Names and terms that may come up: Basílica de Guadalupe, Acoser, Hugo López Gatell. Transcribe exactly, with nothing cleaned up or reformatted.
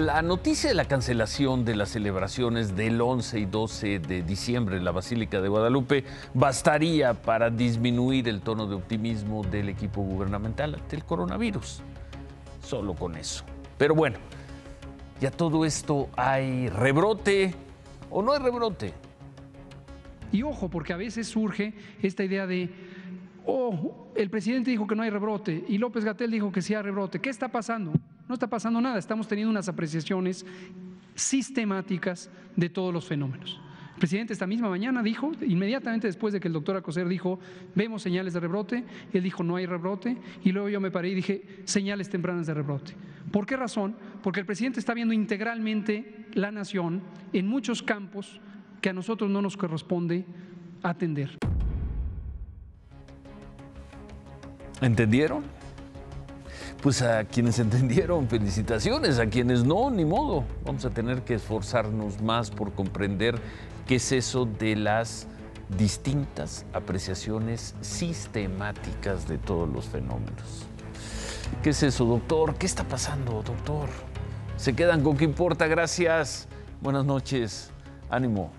La noticia de la cancelación de las celebraciones del once y doce de diciembre en la Basílica de Guadalupe bastaría para disminuir el tono de optimismo del equipo gubernamental ante el coronavirus. Solo con eso. Pero bueno, ya todo esto hay rebrote o no hay rebrote. Y ojo, porque a veces surge esta idea de, oh, el presidente dijo que no hay rebrote y López Gatell dijo que sí hay rebrote. ¿Qué está pasando? No está pasando nada, estamos teniendo unas apreciaciones sistemáticas de todos los fenómenos. El presidente esta misma mañana dijo, inmediatamente después de que el doctor Acoser dijo, vemos señales de rebrote, él dijo no hay rebrote, y luego yo me paré y dije señales tempranas de rebrote. ¿Por qué razón? Porque el presidente está viendo integralmente la nación en muchos campos que a nosotros no nos corresponde atender. ¿Entendieron? Pues a quienes entendieron, felicitaciones, a quienes no, ni modo. Vamos a tener que esforzarnos más por comprender qué es eso de las distintas apreciaciones sistemáticas de todos los fenómenos. ¿Qué es eso, doctor? ¿Qué está pasando, doctor? Se quedan con qué importa, gracias. Buenas noches, ánimo.